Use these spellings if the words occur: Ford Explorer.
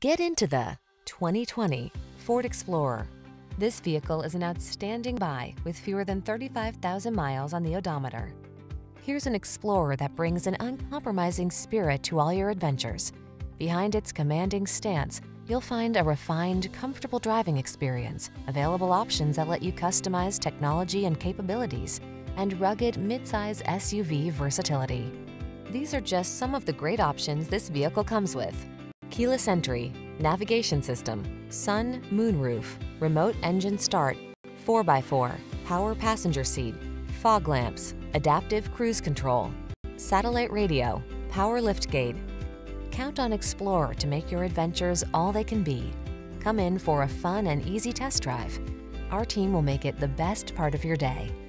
Get into the 2020 Ford Explorer. This vehicle is an outstanding buy with fewer than 35,000 miles on the odometer. Here's an Explorer that brings an uncompromising spirit to all your adventures. Behind its commanding stance, you'll find a refined, comfortable driving experience, available options that let you customize technology and capabilities, and rugged midsize SUV versatility. These are just some of the great options this vehicle comes with: keyless entry, navigation system, sun, moonroof, remote engine start, 4x4, power passenger seat, fog lamps, adaptive cruise control, satellite radio, power liftgate. Count on Explorer to make your adventures all they can be. Come in for a fun and easy test drive. Our team will make it the best part of your day.